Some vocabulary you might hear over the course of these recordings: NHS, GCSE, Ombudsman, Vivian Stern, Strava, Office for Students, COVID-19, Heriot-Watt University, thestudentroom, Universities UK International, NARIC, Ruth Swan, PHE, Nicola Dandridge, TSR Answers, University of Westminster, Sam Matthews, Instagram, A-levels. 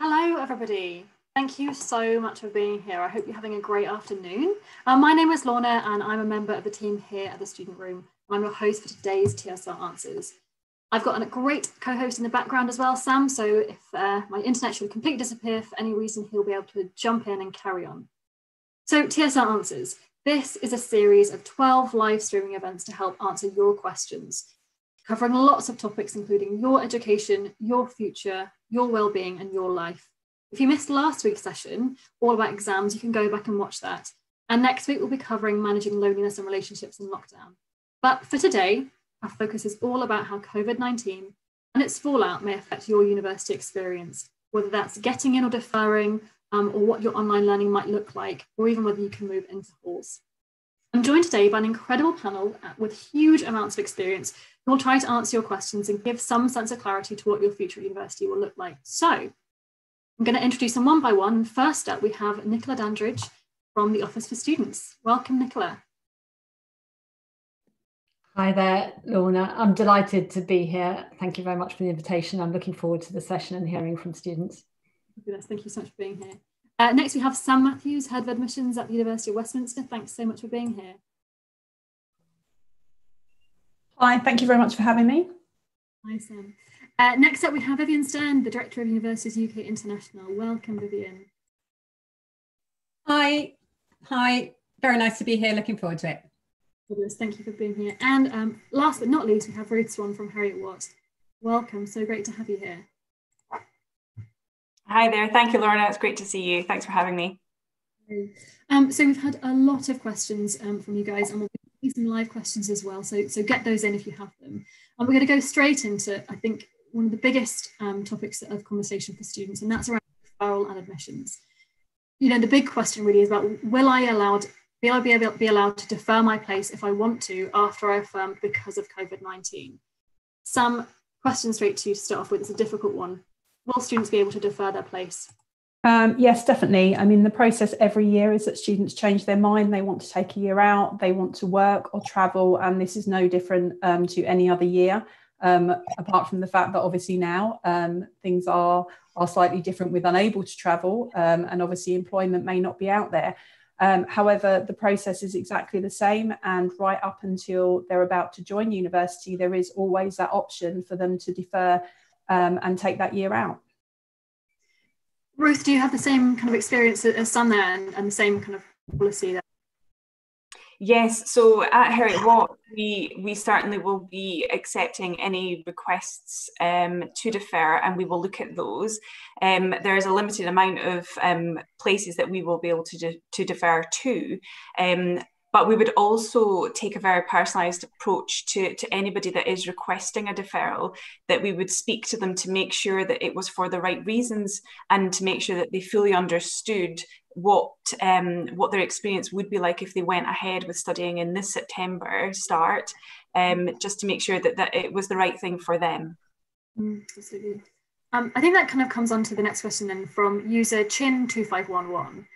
Hello, everybody. Thank you so much for being here. I hope you're having a great afternoon. My name is Lorna and I'm a member of the team here at the Student Room. I'm your host for today's TSR Answers. I've got a great co-host in the background as well, Sam, so if my internet should completely disappear for any reason, he'll be able to jump in and carry on. So TSR Answers. This is a series of 12 live streaming events to help answer your questions, covering lots of topics, including your education, your future, your well-being and your life. If you missed last week's session, all about exams, you can go back and watch that. And next week, we'll be covering managing loneliness and relationships in lockdown. But for today, our focus is all about how COVID-19 and its fallout may affect your university experience, whether that's getting in or deferring, or what your online learning might look like, or even whether you can move into halls. I'm joined today by an incredible panel with huge amounts of experience who will try to answer your questions and give some sense of clarity to what your future at university will look like. So I'm going to introduce them one by one. First up, we have Nicola Dandridge from the Office for Students. Welcome, Nicola. Hi there, Lorna. I'm delighted to be here. Thank you very much for the invitation. I'm looking forward to the session and hearing from students. Thank you so much for being here. Next, we have Sam Matthews, Head of Admissions at the University of Westminster. Thanks so much for being here. Hi, thank you very much for having me. Hi, Sam. Next up, we have Vivian Stern, the Director of Universities UK International. Welcome, Vivian. Hi. Very nice to be here. Looking forward to it. Thank you for being here. And last but not least, we have Ruth Swan from Heriot-Watt. Welcome. So great to have you here. Hi there. Thank you, Lorna. It's great to see you. Thanks for having me. So we've had a lot of questions from you guys, and we'll do some live questions as well. So get those in if you have them. And we're going to go straight into, I think, one of the biggest topics of conversation for students, and that's around referral and admissions. You know, the big question really is about, will I be allowed to defer my place if I want to after I affirm because of COVID-19? Some questions straight to you to start off with. It's a difficult one. Will students be able to defer their place? Yes, definitely. I mean, the process every year is that students change their mind. They want to take a year out, they want to work or travel, and this is no different to any other year, apart from the fact that obviously now things are slightly different with unable to travel, and obviously employment may not be out there. However, the process is exactly the same, and right up until they're about to join university, there is always that option for them to defer and take that year out. Ruth, do you have the same kind of experience as Sam there, and the same kind of policy there? Yes, so at Heriot-Watt, we certainly will be accepting any requests to defer, and we will look at those. There is a limited amount of places that we will be able to defer to. But we would also take a very personalised approach to anybody that is requesting a deferral, that we would speak to them to make sure that it was for the right reasons and to make sure that they fully understood what their experience would be like if they went ahead with studying in this September start, just to make sure that it was the right thing for them. Absolutely. I think that kind of comes on to the next question then, from user Chin2511.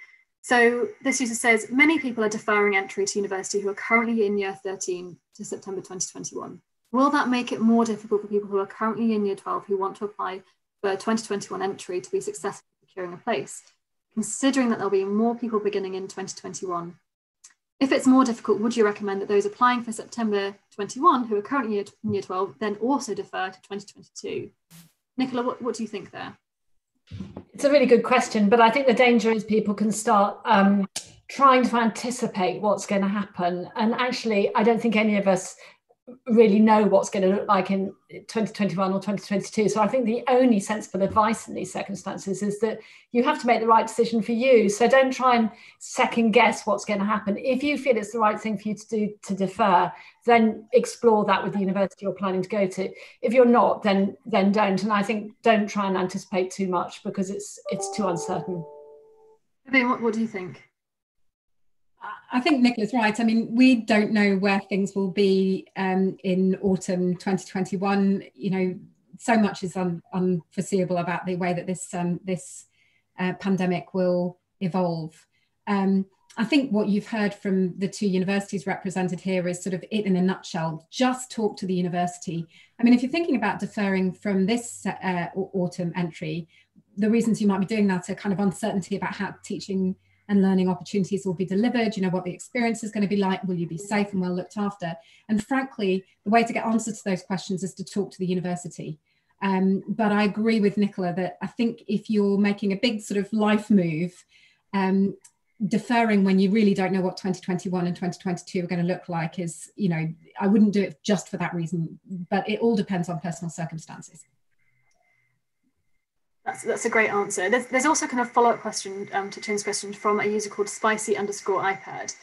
So this user says, many people are deferring entry to university who are currently in year 13 to September 2021. Will that make it more difficult for people who are currently in year 12 who want to apply for 2021 entry to be successful in securing a place, considering that there'll be more people beginning in 2021? If it's more difficult, would you recommend that those applying for September 21 who are currently in year 12 then also defer to 2022? Nicola, what do you think there? It's a really good question, but I think the danger is people can start trying to anticipate what's going to happen. And actually, I don't think any of us really know what's going to look like in 2021 or 2022. So I think the only sensible advice in these circumstances is that you have to make the right decision for you. So don't try and second guess what's going to happen. If you feel it's the right thing for you to do to defer, then explore that with the university you're planning to go to. If you're not, then don't. And I think don't try and anticipate too much, because it's too uncertain. Vivian, what do you think? I think Nicola's right. I mean, we don't know where things will be in autumn 2021. You know, so much is unforeseeable about the way that this this pandemic will evolve. I think what you've heard from the two universities represented here is sort of it in a nutshell. Just talk to the university. I mean, if you're thinking about deferring from this autumn entry, the reasons you might be doing that are kind of uncertainty about how teaching and learning opportunities will be delivered, you know, what the experience is going to be like, will you be safe and well looked after? And frankly, the way to get answers to those questions is to talk to the university. But I agree with Nicola that I think if you're making a big sort of life move, deferring when you really don't know what 2021 and 2022 are going to look like is, you know, I wouldn't do it just for that reason, but it all depends on personal circumstances. That's a great answer. There's also kind of follow-up question to Tim's question from a user called spicy_iPad.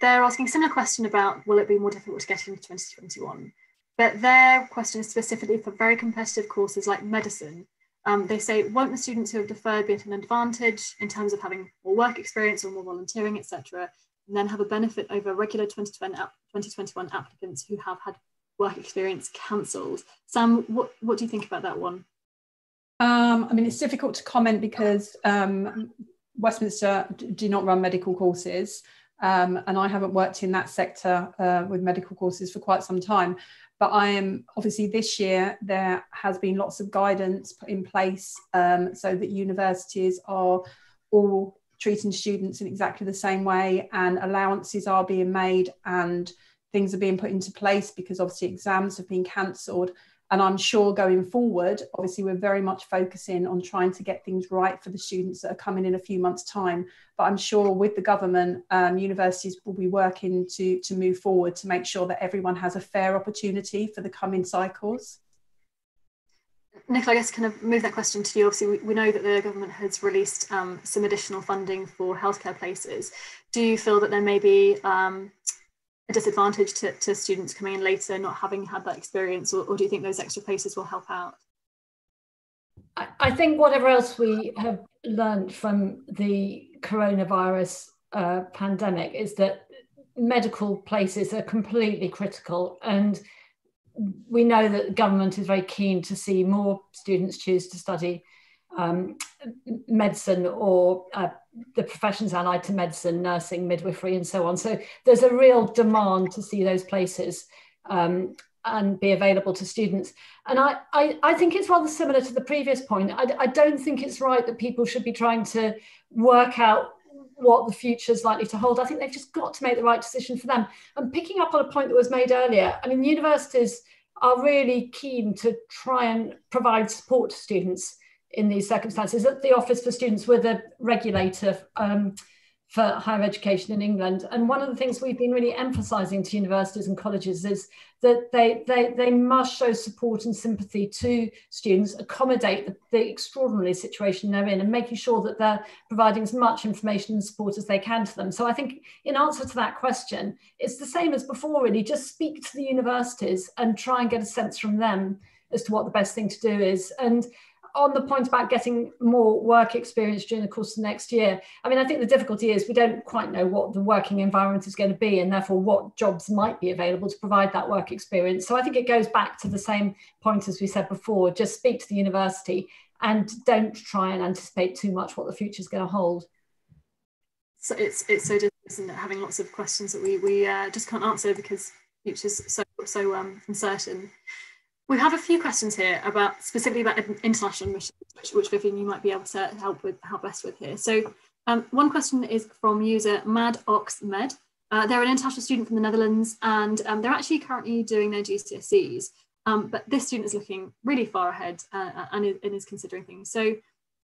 They're asking a similar question about, will it be more difficult to get into 2021? But their question is specifically for very competitive courses like medicine. They say, won't the students who have deferred be at an advantage in terms of having more work experience or more volunteering, etc., and then have a benefit over regular 2021 applicants who have had work experience cancelled? Sam, what do you think about that one? I mean, it's difficult to comment because Westminster do not run medical courses, and I haven't worked in that sector with medical courses for quite some time. But I am, obviously this year, there has been lots of guidance put in place so that universities are all treating students in exactly the same way, and allowances are being made and things are being put into place because obviously exams have been cancelled. And I'm sure going forward, obviously we're very much focusing on trying to get things right for the students that are coming in a few months' time. But I'm sure with the government, universities will be working to move forward to make sure that everyone has a fair opportunity for the coming cycles. Nicola, I guess kind of move that question to you. Obviously, we know that the government has released some additional funding for healthcare places. Do you feel that there may be a disadvantage to students coming in later not having had that experience, or do you think those extra places will help out? I think whatever else we have learned from the coronavirus pandemic is that medical places are completely critical, and we know that the government is very keen to see more students choose to study medicine or the professions allied to medicine, nursing, midwifery and so on. So there's a real demand to see those places and be available to students. And I think it's rather similar to the previous point. I don't think it's right that people should be trying to work out what the future is likely to hold. I think they've just got to make the right decision for them. And picking up on a point that was made earlier, I mean, universities are really keen to try and provide support to students in these circumstances. At the Office for Students, we're the regulator for higher education in England. And one of the things we've been really emphasising to universities and colleges is that they must show support and sympathy to students, accommodate the extraordinary situation they're in, and making sure that they're providing as much information and support as they can to them. So I think in answer to that question, it's the same as before really, just speak to the universities and try and get a sense from them as to what the best thing to do is. And on the point about getting more work experience during the course of next year, I mean, I think the difficulty is we don't quite know what the working environment is going to be, and therefore what jobs might be available to provide that work experience. So I think it goes back to the same point as we said before, just speak to the university and don't try and anticipate too much what the future is going to hold. So it's so difficult, isn't it, having lots of questions that we just can't answer because the future is so uncertain. We have a few questions here about specifically about international missions, which Vivian, you might be able to help best with here. So one question is from user MadOxMed. They're an international student from the Netherlands, and they're actually currently doing their GCSEs. But this student is looking really far ahead and is considering things. So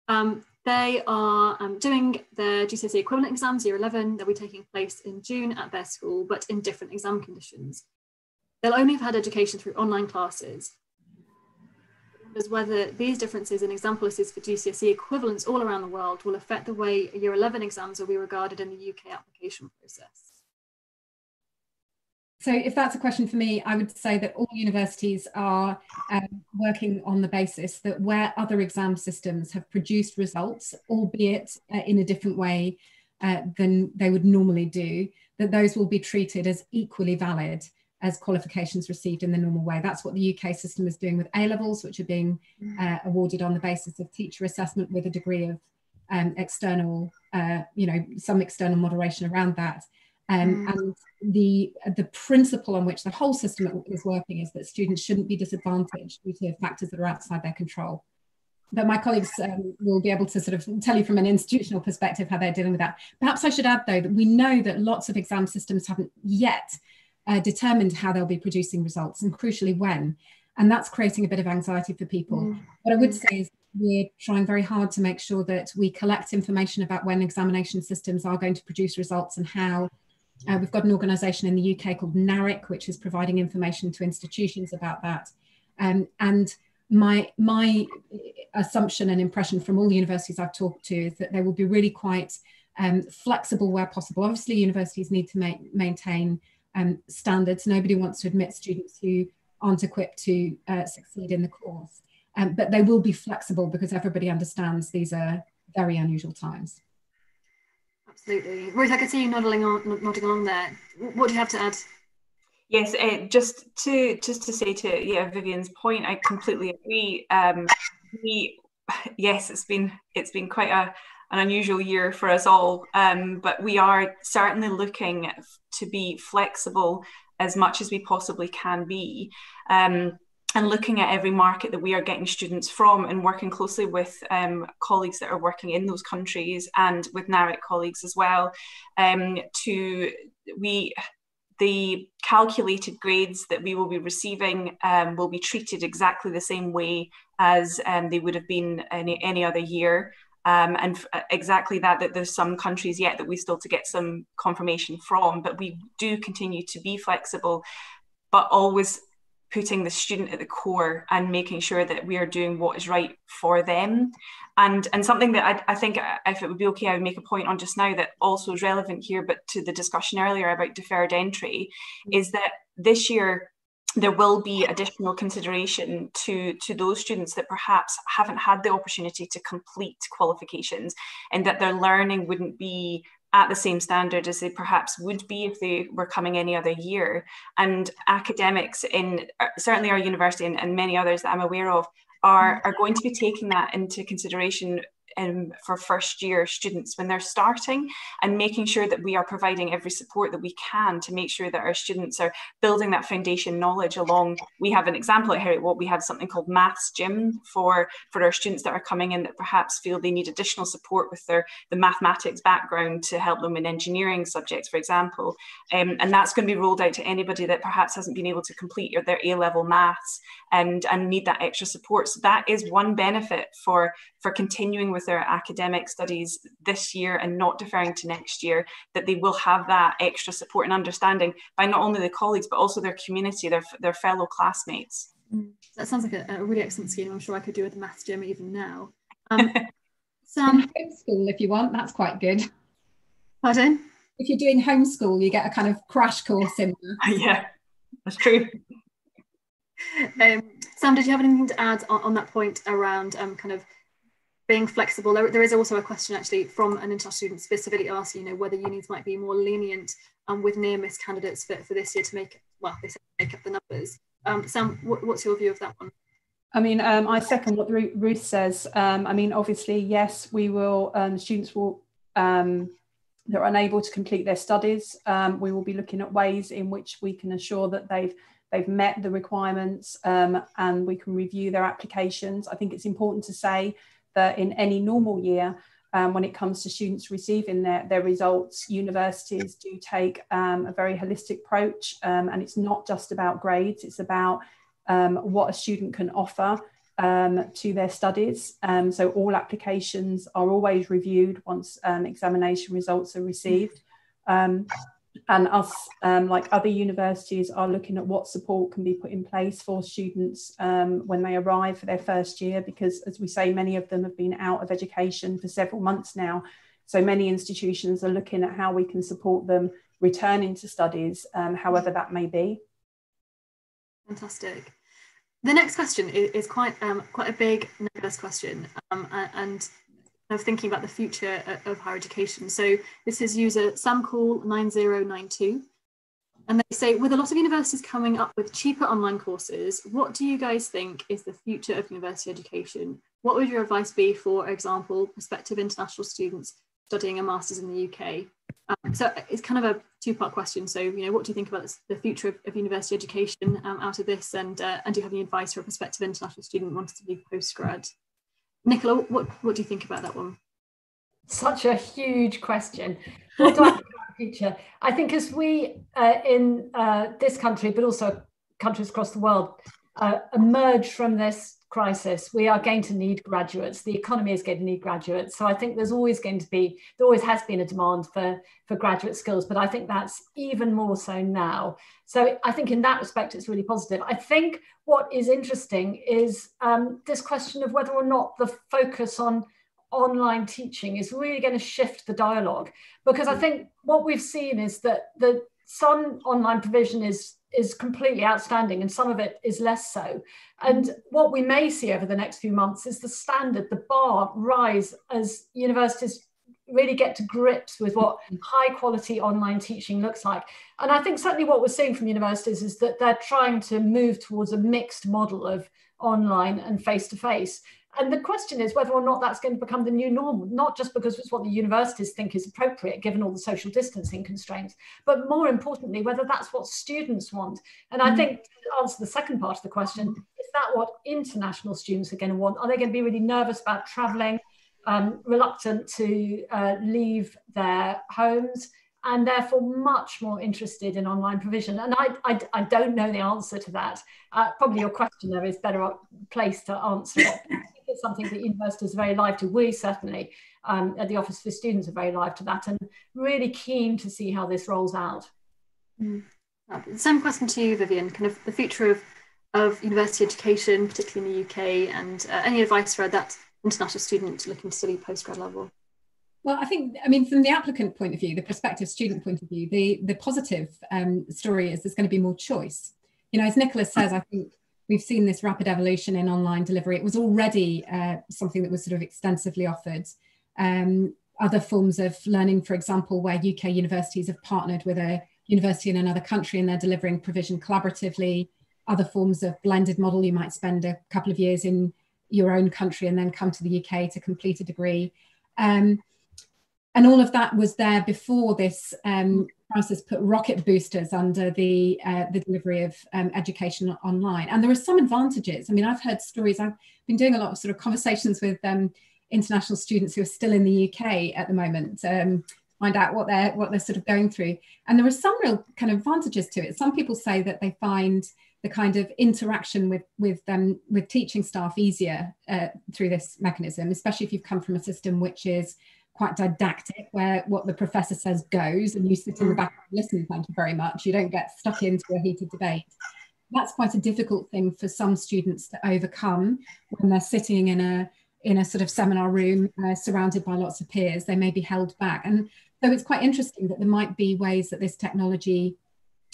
they are doing their GCSE equivalent exams, year 11, they'll be taking place in June at their school, but in different exam conditions. They'll only have had education through online classes. As whether these differences in exam policies for GCSE equivalents all around the world will affect the way year 11 exams will be regarded in the UK application process. So if that's a question for me, I would say that all universities are working on the basis that where other exam systems have produced results, albeit in a different way than they would normally do, that those will be treated as equally valid as qualifications received in the normal way. That's what the UK system is doing with A-levels, which are being awarded on the basis of teacher assessment with a degree of external, you know, some external moderation around that. And the principle on which the whole system is working is that students shouldn't be disadvantaged due to factors that are outside their control. But my colleagues will be able to sort of tell you from an institutional perspective how they're dealing with that. Perhaps I should add, though, that we know that lots of exam systems haven't yet determined how they'll be producing results, and crucially when. And that's creating a bit of anxiety for people. Mm. What I would say is we're trying very hard to make sure that we collect information about when examination systems are going to produce results and how. We've got an organisation in the UK called NARIC, which is providing information to institutions about that. And my assumption and impression from all the universities I've talked to is that they will be really quite flexible where possible. Obviously, universities need to maintain standards. Nobody wants to admit students who aren't equipped to succeed in the course. But they will be flexible because everybody understands these are very unusual times. Absolutely. Ruth, I could see you nodding along there. What do you have to add? Yes, just to say to Vivian's point, I completely agree. Yes, it's been quite an unusual year for us all, but we are certainly looking to be flexible as much as we possibly can be. And looking at every market that we are getting students from and working closely with colleagues that are working in those countries and with NARIC colleagues as well. The calculated grades that we will be receiving will be treated exactly the same way as they would have been any other year. And exactly that there's some countries yet that we still to get some confirmation from, but we do continue to be flexible, but always putting the student at the core and making sure that we are doing what is right for them. And something that I think, if it would be okay, I would make a point on just now that also is relevant here, but to the discussion earlier about deferred entry, is that this year there will be additional consideration to those students that perhaps haven't had the opportunity to complete qualifications, and that their learning wouldn't be at the same standard as they perhaps would be if they were coming any other year. And academics in certainly our university and many others that I'm aware of are going to be taking that into consideration for first year students when they're starting, and making sure that we are providing every support that we can to make sure that our students are building that foundation knowledge along. We have an example at Heriot-Watt, we have something called Maths Gym for our students that are coming in that perhaps feel they need additional support with the mathematics background to help them in engineering subjects, for example. And that's going to be rolled out to anybody that perhaps hasn't been able to complete their A-level maths and need that extra support. So that is one benefit for continuing with their academic studies this year and not deferring to next year, that they will have that extra support and understanding by not only the colleagues but also their community, their fellow classmates. That sounds like a really excellent scheme. I'm sure I could do with the maths gym even now. Sam, homeschool if you want, that's quite good. Pardon? If you're doing homeschool, you get a kind of crash course in there. Yeah, that's true. Sam, did you have anything to add on that point around kind of being flexible? There is also a question actually from an international student specifically asking, whether unions might be more lenient with near-miss candidates for this year to make up the numbers. Sam, what's your view of that one? I mean, I second what Ruth says. I mean, obviously, yes, we will. Students will that are unable to complete their studies. We will be looking at ways in which we can ensure that they've met the requirements, and we can review their applications. I think it's important to say that in any normal year, when it comes to students receiving their results, universities do take a very holistic approach, and it's not just about grades, it's about what a student can offer to their studies. So all applications are always reviewed once examination results are received. And us, like other universities, are looking at what support can be put in place for students when they arrive for their first year, because, as we say, many of them have been out of education for several months now. So many institutions are looking at how we can support them returning to studies, however that may be. Fantastic. The next question is quite a big, nebulous question, and of thinking about the future of higher education. So this is user samcall9092, and they say, with a lot of universities coming up with cheaper online courses, what do you guys think is the future of university education? What would your advice be, for example, prospective international students studying a master's in the UK? So it's kind of a two-part question. So, what do you think about the future of university education out of this? And do you have any advice for a prospective international student wanting to be postgrad? Nicola, what do you think about that one? Such a huge question. What do I think about the future? I think as we in this country, but also countries across the world, emerge from this crisis, we are going to need graduates. The economy is going to need graduates. So I think there's always going to be, there always has been a demand for graduate skills, but I think that's even more so now. So I think in that respect, it's really positive. I think what is interesting is this question of whether or not the focus on online teaching is really going to shift the dialogue, because I think what we've seen is that some online provision is completely outstanding and some of it is less so. And what we may see over the next few months is the standard, the bar rise as universities really get to grips with what high quality online teaching looks like. And I think certainly what we're seeing from universities is that they're trying to move towards a mixed model of online and face-to-face. And the question is whether or not that's going to become the new normal, not just because it's what the universities think is appropriate, given all the social distancing constraints, but more importantly, whether that's what students want. And I think to answer the second part of the question, is that what international students are going to want? Are they going to be really nervous about traveling, reluctant to leave their homes, and therefore much more interested in online provision? And I don't know the answer to that. Probably your questioner is better placed to answer it. It's something that universities are very live to. We certainly at the Office for Students are very live to that and really keen to see how this rolls out. Same question to you, Vivian, kind of the future of university education, particularly in the UK, and any advice for that international student looking to study postgrad level? Well, I think, I mean, from the applicant point of view, the prospective student point of view, the positive story is there's going to be more choice. You know, as Nicola says, I think we've seen this rapid evolution in online delivery. It was already something that was sort of extensively offered. Other forms of learning, for example, where UK universities have partnered with a university in another country and they're delivering provision collaboratively. Other forms of blended model, you might spend a couple of years in your own country and then come to the UK to complete a degree. And all of that was there before this crisis put rocket boosters under the delivery of education online. And there are some advantages. I mean, I've heard stories. I've been doing a lot of sort of conversations with international students who are still in the UK at the moment, find out what they're sort of going through. And there are some real kind of advantages to it. Some people say that they find the kind of interaction with teaching staff easier through this mechanism, especially if you've come from a system which is quite didactic, where what the professor says goes and you sit in the back and listen, thank you very much. You don't get stuck into a heated debate. That's quite a difficult thing for some students to overcome when they're sitting in a sort of seminar room surrounded by lots of peers. They may be held back. And so it's quite interesting that there might be ways that this technology,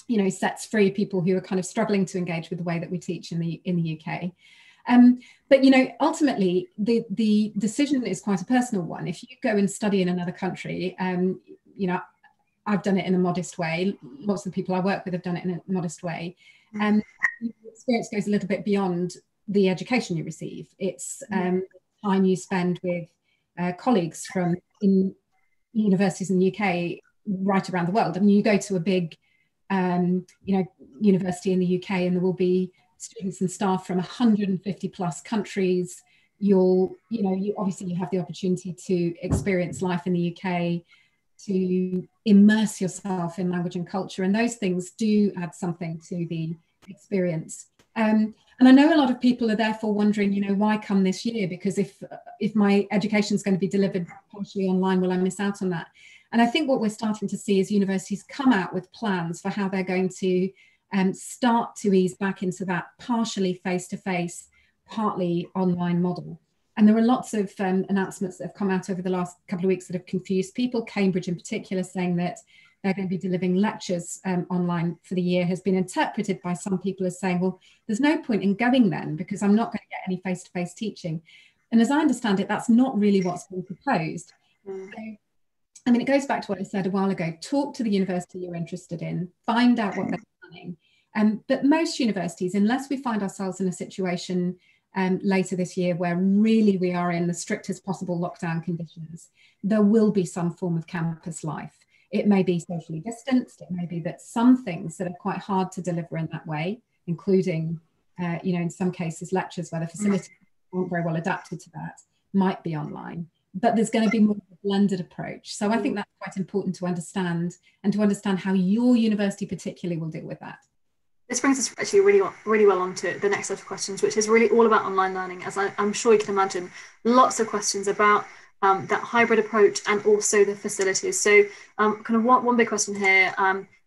you know, sets free people who are kind of struggling to engage with the way that we teach in the UK. But, you know, ultimately, the decision is quite a personal one. If you go and study in another country, you know, I've done it in a modest way. Lots of people I work with have done it in a modest way. And the experience goes a little bit beyond the education you receive. It's time you spend with colleagues from in universities in the UK right around the world. I mean, you go to a big, you know, university in the UK and there will be students and staff from 150 plus countries. You obviously you have the opportunity to experience life in the UK, to immerse yourself in language and culture, and those things do add something to the experience. And I know a lot of people are therefore wondering, you know, why come this year? Because if my education is going to be delivered partially online, will I miss out on that? And I think what we're starting to see is universities come out with plans for how they're going to start to ease back into that partially face-to-face, partly online model. And there are lots of announcements that have come out over the last couple of weeks that have confused people. Cambridge in particular saying that they're going to be delivering lectures online for the year has been interpreted by some people as saying, well, there's no point in going then because I'm not going to get any face-to-face teaching. And as I understand it, that's not really what's been proposed. So, I mean, it goes back to what I said a while ago. Talk to the university you're interested in, find out what they're planning. But most universities, unless we find ourselves in a situation later this year where really we are in the strictest possible lockdown conditions, there will be some form of campus life. It may be socially distanced. It may be that some things that are quite hard to deliver in that way, including, you know, in some cases lectures where the facilities aren't very well adapted to that, might be online, but there's going to be more of a blended approach. So I think that's quite important to understand, and to understand how your university particularly will deal with that. This brings us actually really well on to the next set of questions, which is really all about online learning. As I'm sure you can imagine, lots of questions about that hybrid approach and also the facilities. So kind of one big question here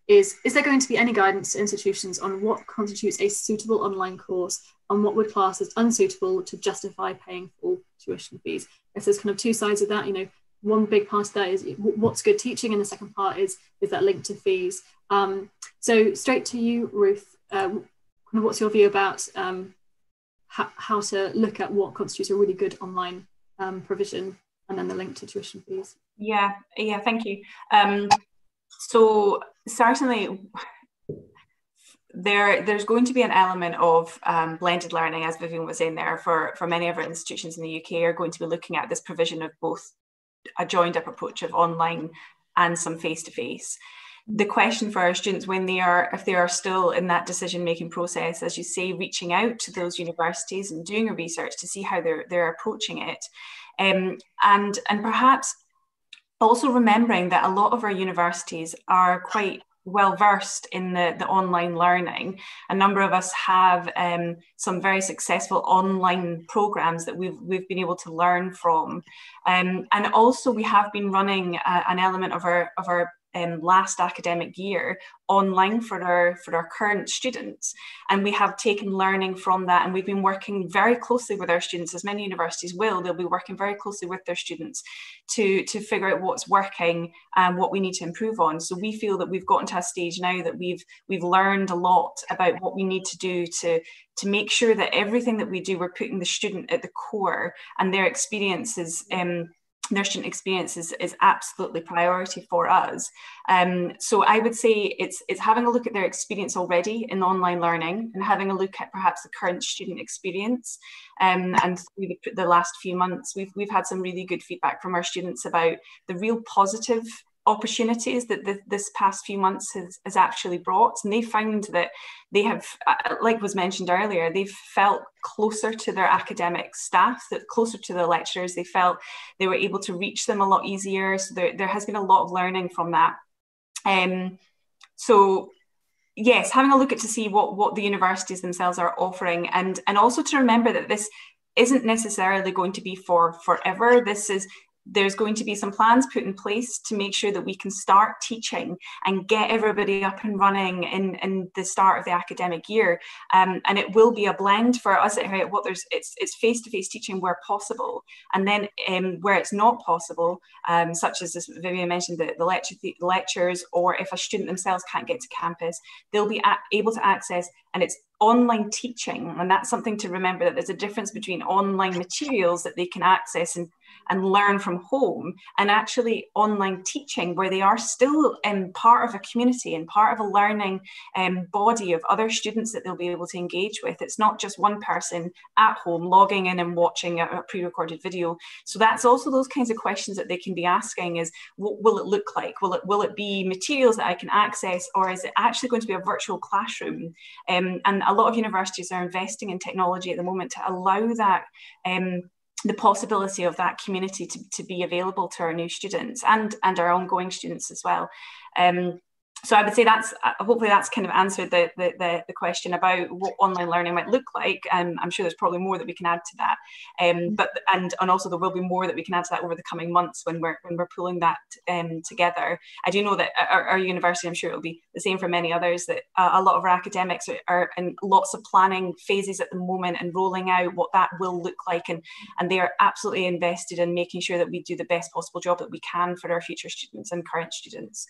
is there going to be any guidance to institutions on what constitutes a suitable online course and what would class as unsuitable to justify paying full tuition fees? If there's kind of two sides of that, you know, one big part of that is what's good teaching, and the second part is that link to fees. So straight to you, Ruth. What's your view about how to look at what constitutes a really good online provision, and then the link to tuition fees? Yeah, thank you. So certainly there's going to be an element of blended learning, as Vivian was saying there, for many of our institutions in the UK are going to be looking at this provision of both a joined up approach of online and some face-to-face. The question for our students when they are, if they are still in that decision-making process, as you say, reaching out to those universities and doing a research to see how they're approaching it. And perhaps also remembering that a lot of our universities are quite well versed in the online learning. A number of us have some very successful online programs that we've been able to learn from. And also we have been running an element of our last academic year online for our current students, and we have taken learning from that, and we've been working very closely with our students, as many universities will. They'll be working very closely with their students to figure out what's working and what we need to improve on. So we feel that we've gotten to a stage now that we've learned a lot about what we need to do to make sure that everything that we do, we're putting the student at the core, and their experiences their student experience is absolutely priority for us. So I would say it's having a look at their experience already in online learning, and having a look at perhaps the current student experience. And through the last few months, we've had some really good feedback from our students about the real positive opportunities that this past few months has actually brought. And they found that they have, like was mentioned earlier, they've felt closer to their academic staff, that closer to the lecturers. They felt they were able to reach them a lot easier. So there has been a lot of learning from that. So yes, having a look at to see what the universities themselves are offering, and also to remember that this isn't necessarily going to be for forever. There's going to be some plans put in place to make sure that we can start teaching and get everybody up and running in the start of the academic year. And it will be a blend for us at Heriot-Watt. It's face-to-face teaching where possible. And then where it's not possible, such as this, Vivian mentioned, the lectures, or if a student themselves can't get to campus, they'll be able to access, and it's online teaching. And that's something to remember, that there's a difference between online materials that they can access and learn from home, and actually online teaching where they are still part of a community and part of a learning body of other students that they'll be able to engage with. It's not just one person at home logging in and watching a pre-recorded video. So that's also those kinds of questions that they can be asking, is what will it look like? Will it be materials that I can access, or is it actually going to be a virtual classroom? And a lot of universities are investing in technology at the moment to allow that the possibility of that community to be available to our new students and our ongoing students as well. So I would say that's hopefully that's kind of answered the question about what online learning might look like. I'm sure there's probably more that we can add to that, and also there will be more that we can add to that over the coming months when we're pulling that together. I do know that our university, I'm sure it'll be the same for many others, that a lot of our academics are in lots of planning phases at the moment and rolling out what that will look like, and they are absolutely invested in making sure that we do the best possible job that we can for our future students and current students.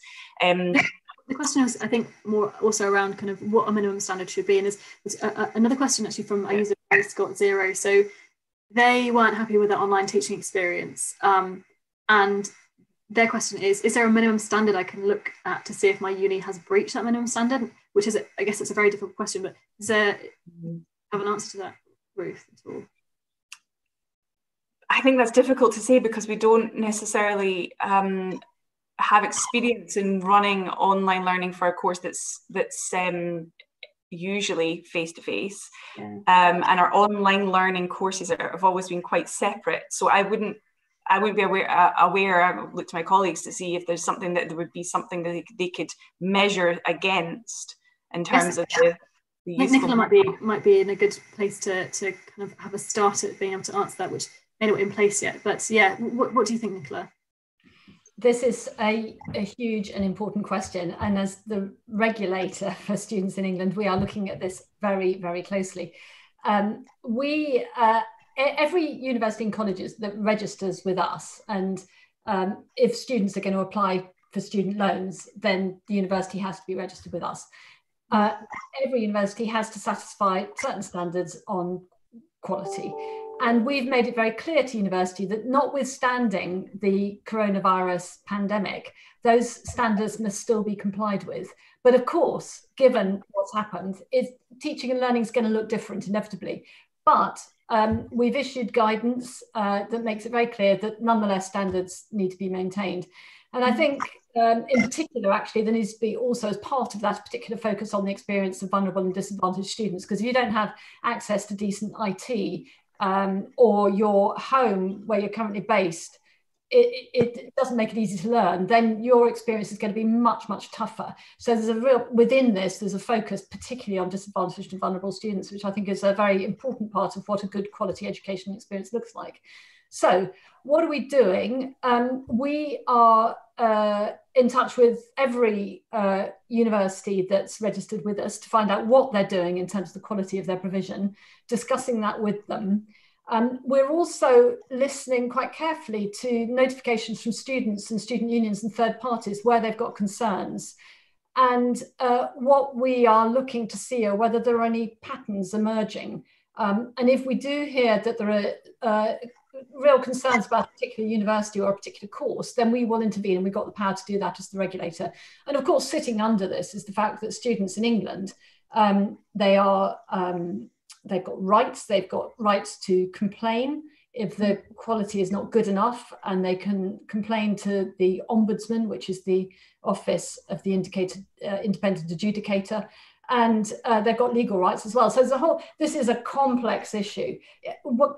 The question is, I think, more also around kind of what a minimum standard should be, and is another question actually from our user Scott Zero. So they weren't happy with their online teaching experience, and their question is there a minimum standard I can look at to see if my uni has breached that minimum standard? Which is, I guess, it's a very difficult question, but is there, have an answer to that, Ruth, at all? I think that's difficult to say, because we don't necessarily have experience in running online learning for a course that's usually face-to-face, and our online learning courses have always been quite separate. So I wouldn't be aware. I looked to my colleagues to see if there's something that there would be something that they could measure against in terms of the useful. Nicola might be in a good place to kind of have a start at being able to answer that, which they're not in place yet. But yeah, what do you think, Nicola? This is a huge and important question, and as the regulator for students in England, we are looking at this very, very closely. Every university and colleges that registers with us, and if students are going to apply for student loans, then the university has to be registered with us. Every university has to satisfy certain standards on quality. And we've made it very clear to university that notwithstanding the coronavirus pandemic, those standards must still be complied with. But of course, given what's happened, teaching and learning is going to look different inevitably. But we've issued guidance that makes it very clear that nonetheless standards need to be maintained. And I think in particular, actually, there needs to be also as part of that particular focus on the experience of vulnerable and disadvantaged students, because if you don't have access to decent IT, or your home where you're currently based, it doesn't make it easy to learn, then your experience is going to be much, much tougher. So within this, there's a focus particularly on disadvantaged and vulnerable students, which I think is a very important part of what a good quality education experience looks like. So what are we doing? We are in touch with every university that's registered with us to find out what they're doing in terms of the quality of their provision, discussing that with them. We're also listening quite carefully to notifications from students and student unions and third parties where they've got concerns. And what we are looking to see are whether there are any patterns emerging. And if we do hear that there are real concerns about a particular university or a particular course, then we will intervene, and we've got the power to do that as the regulator. And of course, sitting under this is the fact that students in England, they've got rights to complain if the quality is not good enough, and they can complain to the Ombudsman, which is the Office of the Independent Adjudicator, and they've got legal rights as well. So this is a complex issue.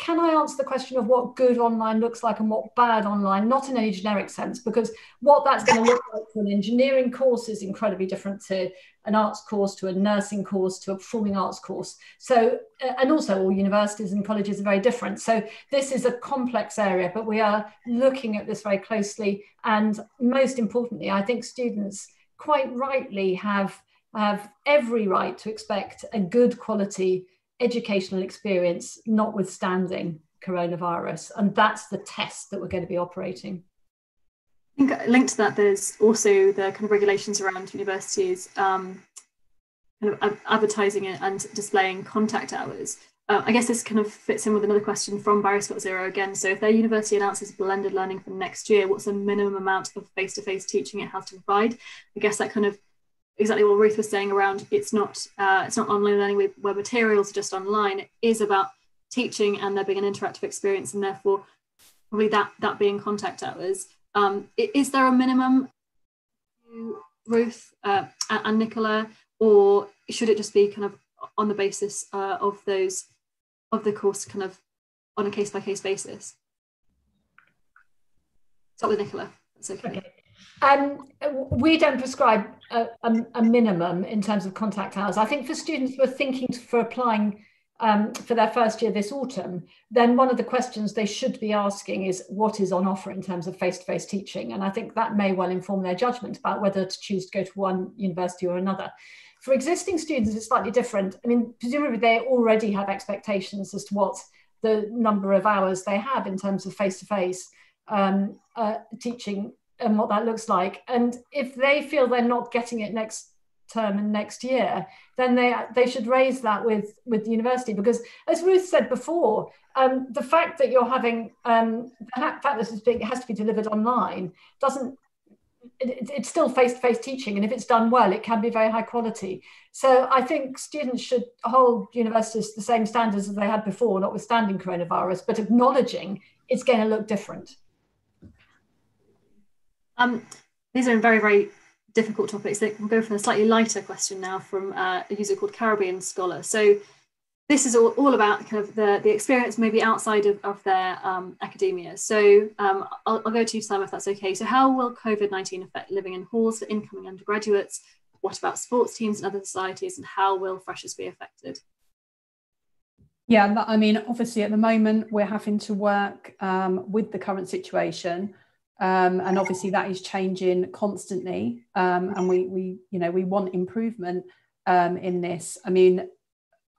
Can I answer the question of what good online looks like and what bad online, not in any generic sense, because what that's going to look like for an engineering course is incredibly different to an arts course, to a nursing course, to a performing arts course. So, and also all universities and colleges are very different. So this is a complex area, but we are looking at this very closely. And most importantly, I think students quite rightly have every right to expect a good quality educational experience, notwithstanding coronavirus. And that's the test that we're going to be operating. I think linked to that, there's also the kind of regulations around universities kind of advertising and displaying contact hours. I guess this kind of fits in with another question from Barry Scott Zero again. So if their university announces blended learning for next year, what's the minimum amount of face-to-face teaching it has to provide? I guess that kind of exactly what Ruth was saying around it's not online learning where materials are just online. It is about teaching and there being an interactive experience, and therefore probably that being contact hours. Is there a minimum, Ruth and Nicola, or should it just be kind of on the basis of the course, kind of on a case by case basis? Start with Nicola. That's okay. We don't prescribe a minimum in terms of contact hours. I think for students who are thinking for applying for their first year this autumn, then one of the questions they should be asking is what is on offer in terms of face-to-face teaching. And I think that may well inform their judgment about whether to choose to go to one university or another. For existing students, it's slightly different. I mean, presumably they already have expectations as to what the number of hours they have in terms of face-to-face teaching and what that looks like. And if they feel they're not getting it next term and next year, then they should raise that with the university, because as Ruth said before, the fact that you're having it has to be delivered online it's still face-to-face teaching, and if it's done well it can be very high quality. So I think students should hold universities to the same standards as they had before, notwithstanding coronavirus, but acknowledging it's going to look different. These are very, very difficult topics. So we'll go for a slightly lighter question now from a user called Caribbean Scholar. So this is all about kind of the experience maybe outside of their academia. So I'll go to you, Sam, if that's okay. So how will COVID-19 affect living in halls for incoming undergraduates? What about sports teams and other societies, and how will freshers be affected? Yeah, I mean, obviously at the moment we're having to work with the current situation, and obviously that is changing constantly, and we want improvement in this. I mean,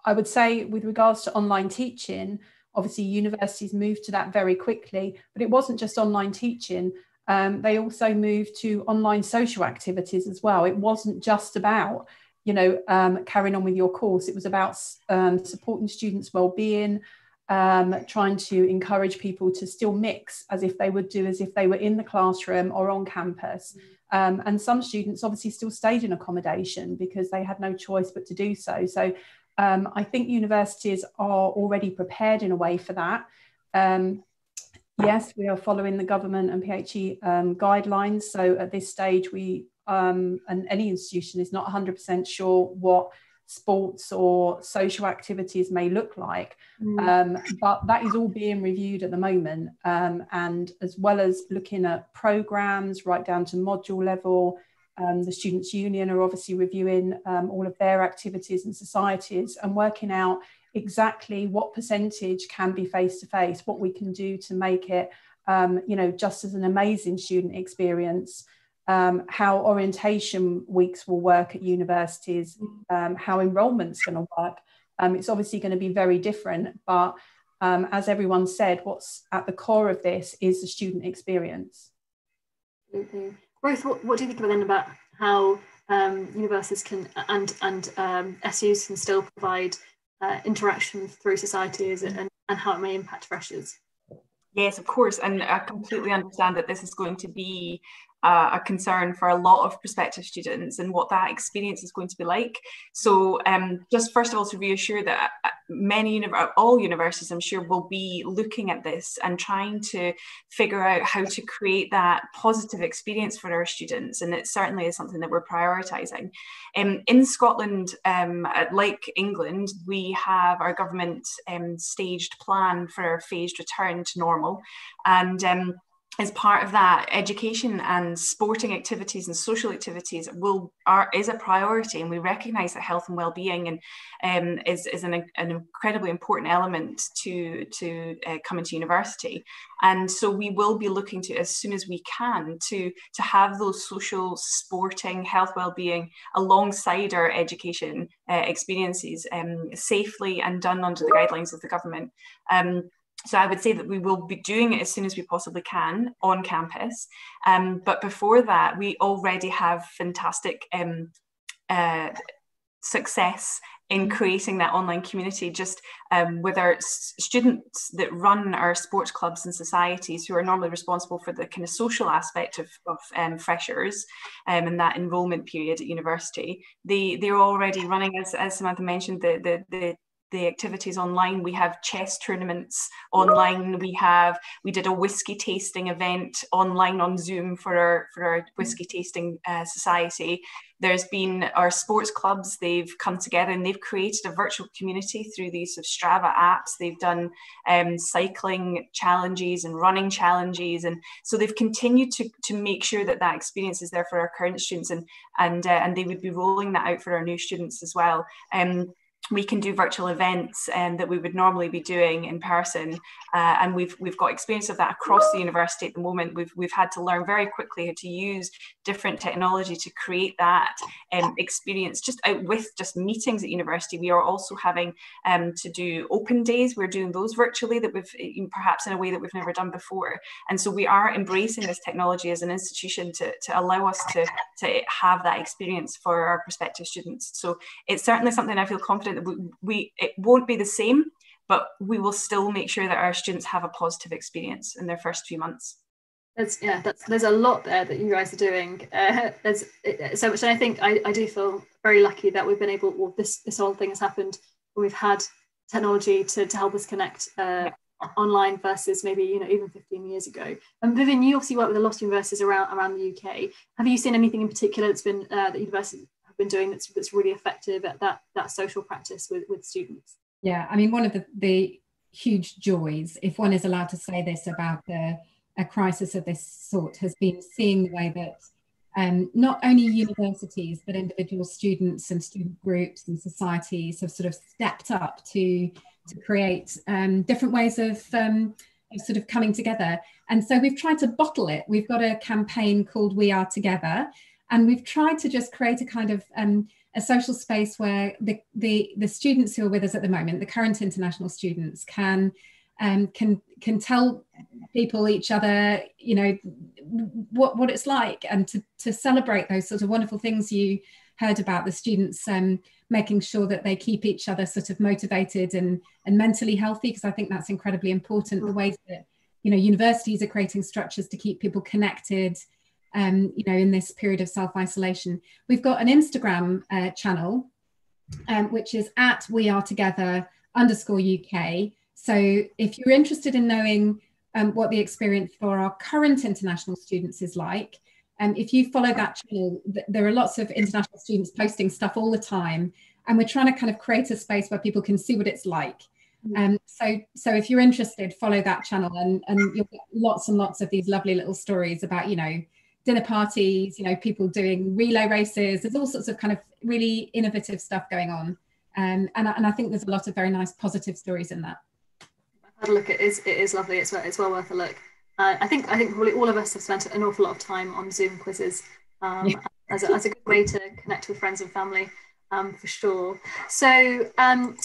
I would say with regards to online teaching, obviously universities moved to that very quickly, but it wasn't just online teaching. They also moved to online social activities as well. It wasn't just about, you know, carrying on with your course. It was about supporting students' well-being, trying to encourage people to still mix as if they were in the classroom or on campus. And some students obviously still stayed in accommodation because they had no choice but to do so. So I think universities are already prepared in a way for that. Yes, we are following the government and PHE guidelines. So at this stage, we and any institution is not 100% sure what sports or social activities may look like. But that is all being reviewed at the moment. And as well as looking at programmes right down to module level, the Students' Union are obviously reviewing all of their activities and societies and working out exactly what percentage can be face-to-face, what we can do to make it, you know, just as an amazing student experience, how orientation weeks will work at universities, how enrolment's going to work. It's obviously going to be very different, but as everyone said, what's at the core of this is the student experience. Mm-hmm. Ruth, what do you think about then about how universities can and SUs can still provide interaction through societies and how it may impact freshers? Yes, of course, and I completely understand that this is going to be a concern for a lot of prospective students and what that experience is going to be like. So just first of all, to reassure that all universities, I'm sure, will be looking at this and trying to figure out how to create that positive experience for our students, and it certainly is something that we're prioritising. In Scotland, like England, we have our government staged plan for our phased return to normal, and as part of that, education and sporting activities and social activities is a priority, and we recognise that health and well-being and is an incredibly important element to coming to university. And so we will be looking to, as soon as we can, to have those social, sporting, health, well-being alongside our education experiences safely and done under the guidelines of the government. So I would say that we will be doing it as soon as we possibly can on campus. But before that, we already have fantastic success in creating that online community, just with our students that run our sports clubs and societies, who are normally responsible for the kind of social aspect of freshers and that enrolment period at university. They're already running, as Samantha mentioned, the activities online. We have chess tournaments online. We did a whiskey tasting event online on Zoom for our whiskey tasting society. There's been our sports clubs. They've come together and they've created a virtual community through the use of Strava apps. They've done cycling challenges and running challenges, and so they've continued to make sure that experience is there for our current students, and they would be rolling that out for our new students as well. We can do virtual events that we would normally be doing in person, and we've got experience of that across the university at the moment. We've had to learn very quickly how to use different technology to create that experience just out with just meetings at university. We are also having to do open days. We're doing those virtually, that we've perhaps in a way that we've never done before, and so we are embracing this technology as an institution to allow us to have that experience for our prospective students. So it's certainly something I feel confident it won't be the same, but we will still make sure that our students have a positive experience in their first few months. There's a lot there that you guys are doing. There's so much, and I think I do feel very lucky that we've been able. Well, this whole thing has happened. We've had technology to help us connect online versus maybe, you know, even 15 years ago. And Vivian, you obviously work with a lot of universities around the UK. Have you seen anything in particular that's been that universities have been doing that's really effective at that social practice with students? Yeah, I mean, one of the huge joys, if one is allowed to say this about a crisis of this sort, has been seeing the way that not only universities but individual students and student groups and societies have sort of stepped up to create different ways of sort of coming together. And so we've tried to bottle it. We've got a campaign called We Are Together, and we've tried to just create a kind of a social space where the students who are with us at the moment, the current international students, can tell people, each other, you know, what it's like, and to celebrate those sort of wonderful things you heard about, the students making sure that they keep each other sort of motivated and mentally healthy, because I think that's incredibly important. The ways that, you know, universities are creating structures to keep people connected, you know, in this period of self-isolation. We've got an Instagram channel, which is at @wearetogether_UK. So if you're interested in knowing what the experience for our current international students is like, if you follow that channel, there are lots of international students posting stuff all the time, and we're trying to kind of create a space where people can see what it's like. So if you're interested, follow that channel, and you'll get lots and lots of these lovely little stories about, you know, dinner parties, you know, people doing relay races. There's all sorts of kind of really innovative stuff going on, and I think there's a lot of very nice positive stories in that. Had a look. It is lovely. It's well worth a look. I think probably all of us have spent an awful lot of time on Zoom quizzes as a good way to connect with friends and family, for sure. So another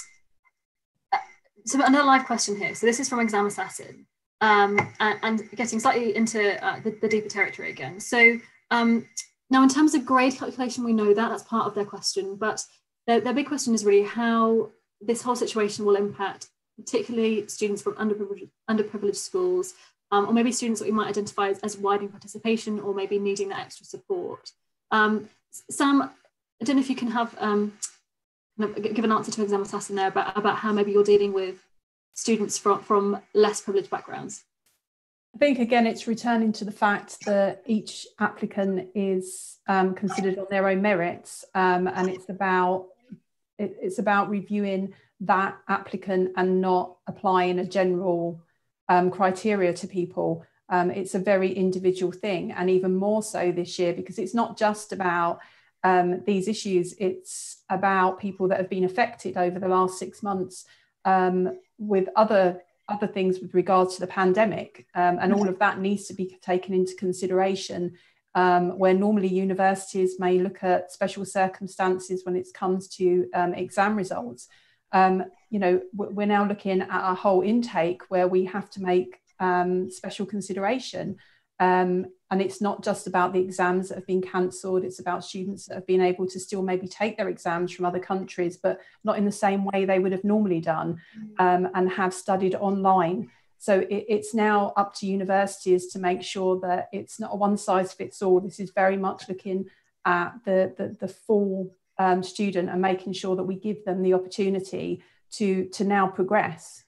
live question here. So this is from Exam Assassin, and getting slightly into the deeper territory again. So now in terms of grade calculation, we know that's part of their question, but their big question is really how this whole situation will impact particularly students from underprivileged schools, or maybe students that we might identify as widening participation or maybe needing that extra support. Sam, I don't know if you can give an answer to Exam Assassin there about how maybe you're dealing with students from less privileged backgrounds. I think, again, it's returning to the fact that each applicant is considered on their own merits, and it's about reviewing that applicant and not applying a general criteria to people. It's a very individual thing, and even more so this year, because it's not just about these issues, it's about people that have been affected over the last 6 months with other things with regards to the pandemic, and all of that needs to be taken into consideration, where normally universities may look at special circumstances when it comes to exam results. You know, we're now looking at our whole intake where we have to make special consideration, and it's not just about the exams that have been cancelled, it's about students that have been able to still maybe take their exams from other countries but not in the same way they would have normally done, and have studied online. So it's now up to universities to make sure that it's not a one size fits all. This is very much looking at the full student and making sure that we give them the opportunity to now progress.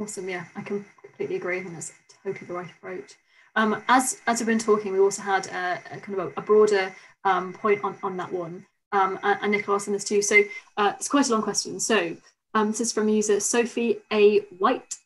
Awesome, yeah, I can completely agree, and that's totally the right approach. As we've been talking, we also had a kind of a broader point on that one, and Nicola asked this too. So it's quite a long question. So this is from user Sophie A. White.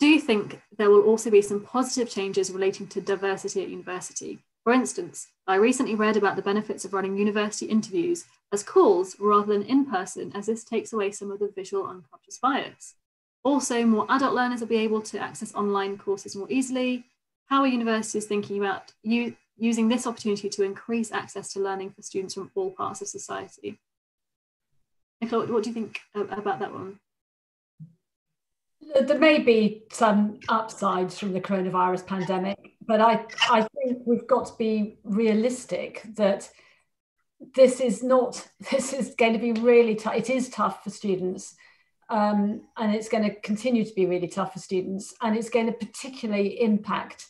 Do you think there will also be some positive changes relating to diversity at university? For instance, I recently read about the benefits of running university interviews as calls rather than in person, as this takes away some of the visual unconscious bias. Also, more adult learners will be able to access online courses more easily. How are universities thinking about using this opportunity to increase access to learning for students from all parts of society? Nicola, what do you think about that one? There may be some upsides from the coronavirus pandemic, but I think we've got to be realistic that this is going to be really tough. It is tough for students, and it's going to continue to be really tough for students, and it's going to particularly impact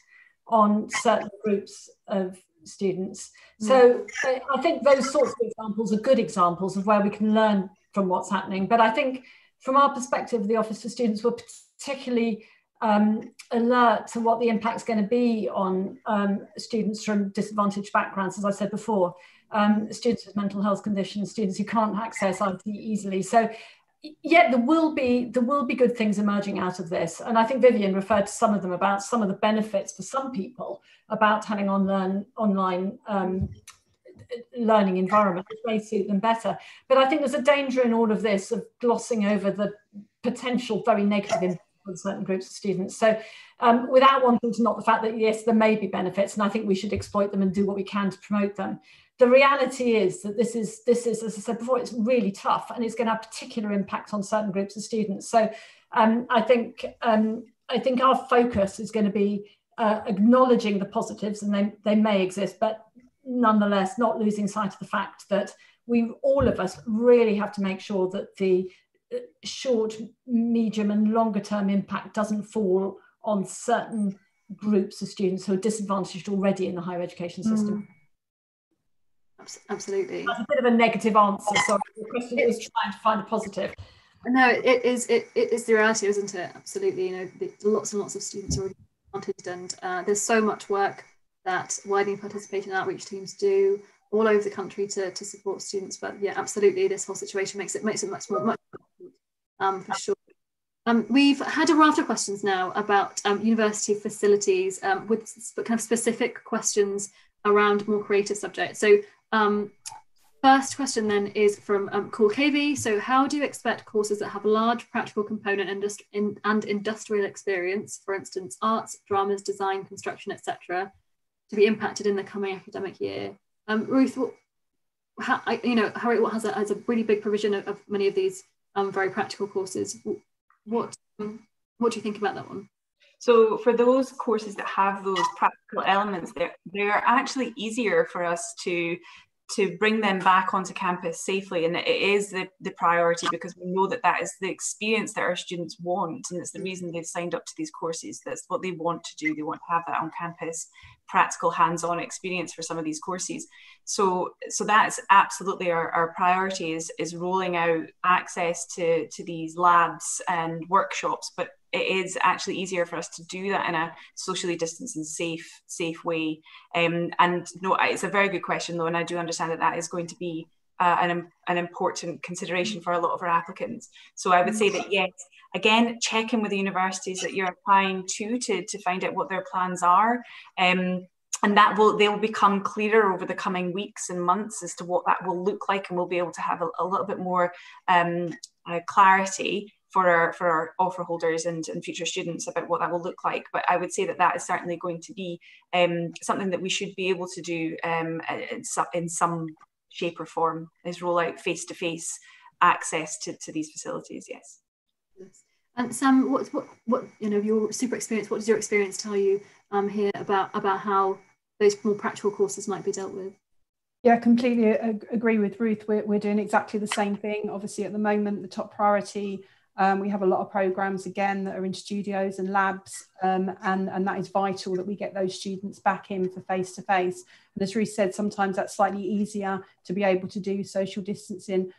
on certain groups of students. So I think those sorts of examples are good examples of where we can learn from what's happening, but I think from our perspective, the Office for Students, we're particularly alert to what the impact's going to be on students from disadvantaged backgrounds, as I said before, students with mental health conditions, students who can't access IT easily. So yeah, there will be good things emerging out of this. And I think Vivian referred to some of them about some of the benefits for some people about having online learning environment, which may suit them better. But I think there's a danger in all of this of glossing over the potential very negative impact on certain groups of students. So without wanting to knock the fact that, yes, there may be benefits, and I think we should exploit them and do what we can to promote them. The reality is that this is, as I said before, it's really tough, and it's going to have particular impact on certain groups of students. So I think our focus is going to be acknowledging the positives, and they may exist, but nonetheless not losing sight of the fact that we, all of us, really have to make sure that the short, medium and longer term impact doesn't fall on certain groups of students who are disadvantaged already in the higher education system. Mm. Absolutely. That's a bit of a negative answer, sorry. The question is trying to find a positive. No, it is the reality, isn't it? Absolutely. You know, lots and lots of students are already disadvantaged, and there's so much work that widening participation outreach teams do all over the country to support students. But yeah, absolutely, this whole situation makes it much more for sure. We've had a raft of questions now about university facilities with kind of specific questions around more creative subjects. So first question then is from Cool KV. So how do you expect courses that have a large practical component and industrial experience, for instance, arts, dramas, design, construction, etc., to be impacted in the coming academic year? Ruth, Heriot-Watt has a really big provision of many of these very practical courses. What do you think about that one? So for those courses that have those practical elements, they're actually easier for us to bring them back onto campus safely. And it is the priority, because we know that is the experience that our students want. And it's the reason they've signed up to these courses. That's what they want to do. They want to have that on campus, practical hands-on experience for some of these courses. So that's absolutely our priority, is rolling out access to these labs and workshops. But it is actually easier for us to do that in a socially distanced and safe way. And no, it's a very good question though, and I do understand that is going to be an important consideration for a lot of our applicants. So I would say that yes, again, check in with the universities that you're applying to find out what their plans are. And they will become clearer over the coming weeks and months as to what that will look like, and we'll be able to have a little bit more clarity for our offer holders and future students about what that will look like. But I would say that is certainly going to be something that we should be able to do in some shape or form, is roll out face-to-face access to these facilities, yes. And Sam, what your super experience, what does your experience tell you here about how those more practical courses might be dealt with? Yeah, I completely agree with Ruth. We're doing exactly the same thing. Obviously, at the moment, the top priority, we have a lot of programmes, again, that are in studios and labs, and that is vital that we get those students back in for face-to-face. And as Ruth said, sometimes that's slightly easier to be able to do social distancing.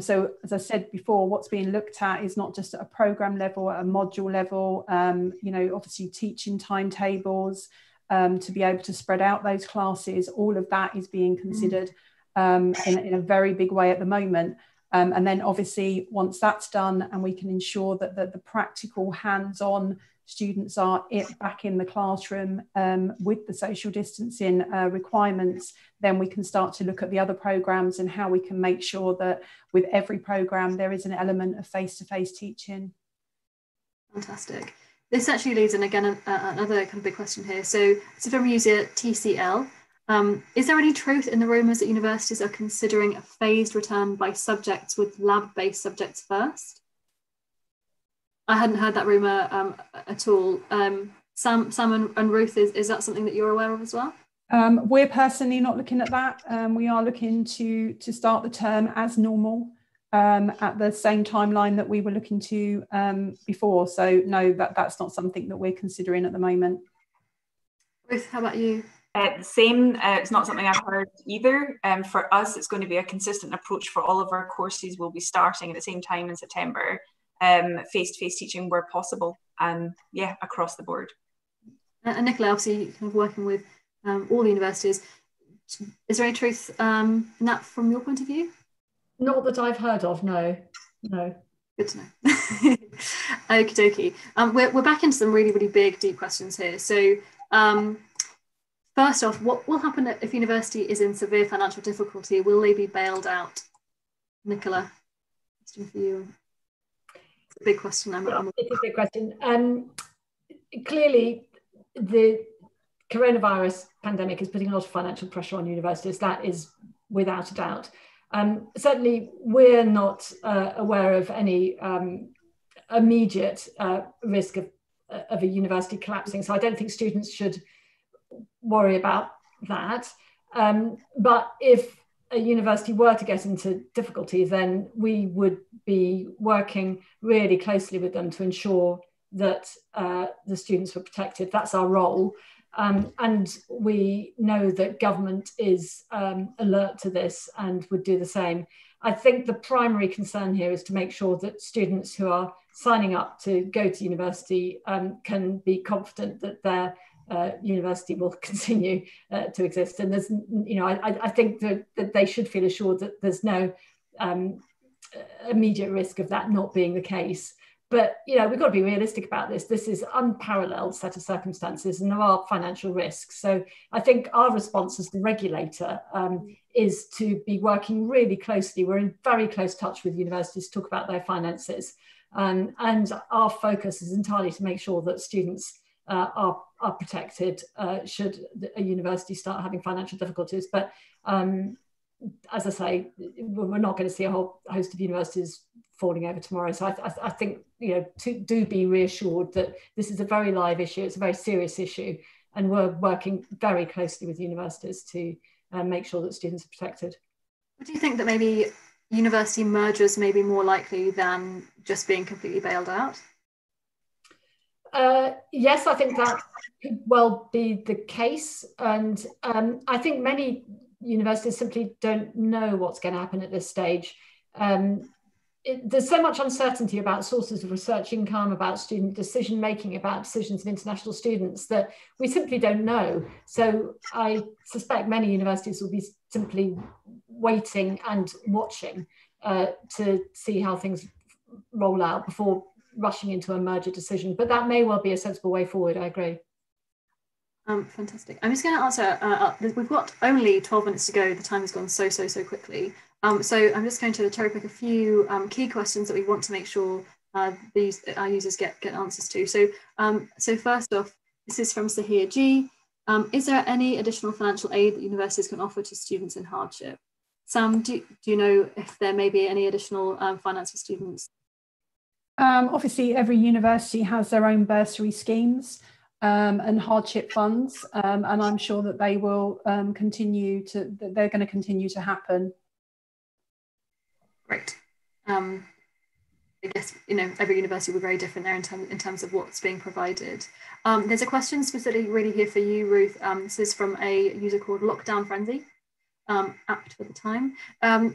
So, as I said before, what's being looked at is not just at a programme level, at a module level, obviously teaching timetables, to be able to spread out those classes. All of that is being considered in a very big way at the moment. And then obviously once that's done and we can ensure that the practical hands-on students are back in the classroom with the social distancing requirements, then we can start to look at the other programmes and how we can make sure that with every programme there is an element of face-to-face teaching. Fantastic. This actually leads in, again, another kind of big question here. So it's a very user TCL. Is there any truth in the rumours that universities are considering a phased return by subjects, with lab-based subjects first? I hadn't heard that rumour at all. Sam and Ruth, is that something that you're aware of as well? We're personally not looking at that. We are looking to start the term as normal, at the same timeline that we were looking to before. So no, that's not something that we're considering at the moment. Ruth, how about you? Same, it's not something I've heard either. For us, it's going to be a consistent approach for all of our courses. We'll be starting at the same time in September. face-to-face teaching where possible, yeah, across the board. And Nicola, obviously kind of working with all the universities, is there any truth in that from your point of view? Not that I've heard of, no, no. Good to know. Okie dokie. We're back into some really, really big, deep questions here. So first off, what will happen if university is in severe financial difficulty? Will they be bailed out? Nicola, question for you. It's a big question. It's a big question. Clearly, the coronavirus pandemic is putting a lot of financial pressure on universities. That is without a doubt. Certainly, we're not aware of any immediate risk of a university collapsing, so I don't think students should worry about that. But if a university were to get into difficulty, then we would be working really closely with them to ensure that the students were protected. That's our role. And we know that government is alert to this and would do the same. I think the primary concern here is to make sure that students who are signing up to go to university can be confident that their university will continue to exist. And there's, you know, I think that they should feel assured that there's no immediate risk of that not being the case. But, you know, we've got to be realistic about this. This is an unparalleled set of circumstances and there are financial risks. So I think our response as the regulator is to be working really closely. We're in very close touch with universities to talk about their finances. And our focus is entirely to make sure that students are protected should a university start having financial difficulties. But as I say, we're not going to see a whole host of universities falling over tomorrow. So I think, you know, do be reassured that this is a very live issue. It's a very serious issue. And we're working very closely with universities to make sure that students are protected. Do you think that maybe university mergers may be more likely than just being completely bailed out? Yes, I think that could well be the case. And I think many universities simply don't know what's going to happen at this stage. There's so much uncertainty about sources of research income, about student decision making, about decisions of international students that we simply don't know. So I suspect many universities will be simply waiting and watching to see how things roll out before rushing into a merger decision. But that may well be a sensible way forward, I agree. Fantastic. I'm just going to answer, we've got only 12 minutes to go. The time has gone so quickly. So I'm just going to cherry pick a few key questions that we want to make sure our users get answers to. So, so first off, this is from Sahir G. Is there any additional financial aid that universities can offer to students in hardship? Sam, do you know if there may be any additional finance for students? Obviously, every university has their own bursary schemes. And hardship funds, and I'm sure that they will they're going to continue to happen. Great. I guess, you know, every university will be very different there in terms of what's being provided. There's a question specifically really here for you, Ruth. This is from a user called Lockdown Frenzy, apt for the time.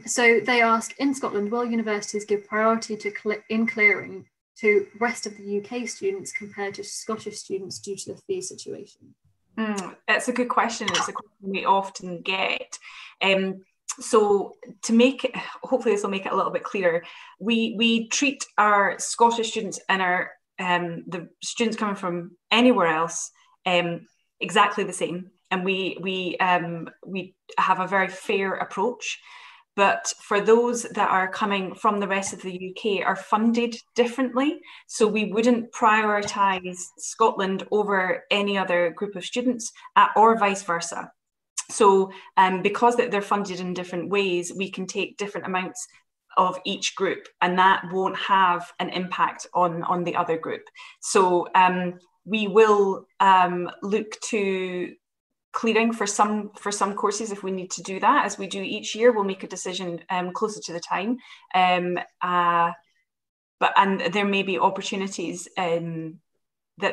So they ask, in Scotland, will universities give priority to clearing to rest of the UK students compared to Scottish students due to the fee situation? That's a good question. It's a question we often get. So to make, hopefully this will make it a little bit clearer, we treat our Scottish students and our the students coming from anywhere else exactly the same, and we have a very fair approach. But for those that are coming from the rest of the UK are funded differently. So we wouldn't prioritise Scotland over any other group of students or vice versa. So because they're funded in different ways, we can take different amounts of each group, and that won't have an impact on the other group. So we will look to clearing for some courses if we need to do that, as we do each year. We'll make a decision closer to the time, and there may be opportunities that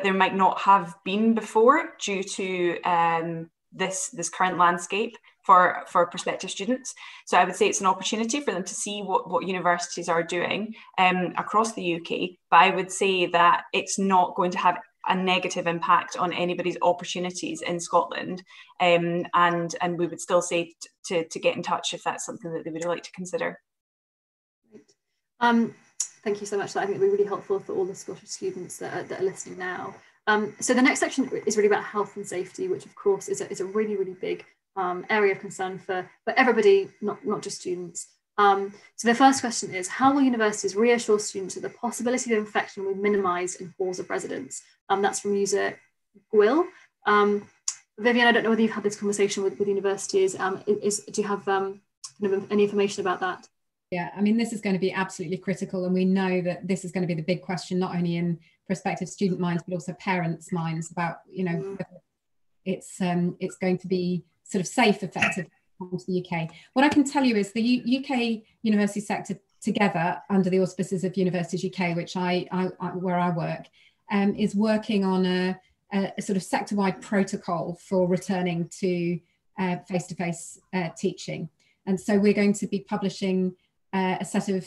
there might not have been before due to this current landscape for prospective students. So I would say it's an opportunity for them to see what universities are doing across the UK, but I would say that it's not going to have a negative impact on anybody's opportunities in Scotland, and we would still say to get in touch if that's something that they would like to consider. Great. Thank you so much. I think it'll be really helpful for all the Scottish students that are listening now. So the next section is really about health and safety, which of course is a really, really big area of concern for everybody, not just students. So the first question is, how will universities reassure students that the possibility of infection will be minimised in halls of residence? That's from user Gwyl. Vivian, I don't know whether you've had this conversation with universities. Do you have kind of any information about that? Yeah, I mean, this is going to be absolutely critical, and we know that this is going to be the big question, not only in prospective student minds, but also parents' minds about, you know, whether it's going to be sort of safe, effective to the UK. What I can tell you is the UK university sector together, under the auspices of Universities UK, which where I work, is working on a sort of sector-wide protocol for returning to face-to-face teaching. And so we're going to be publishing a set of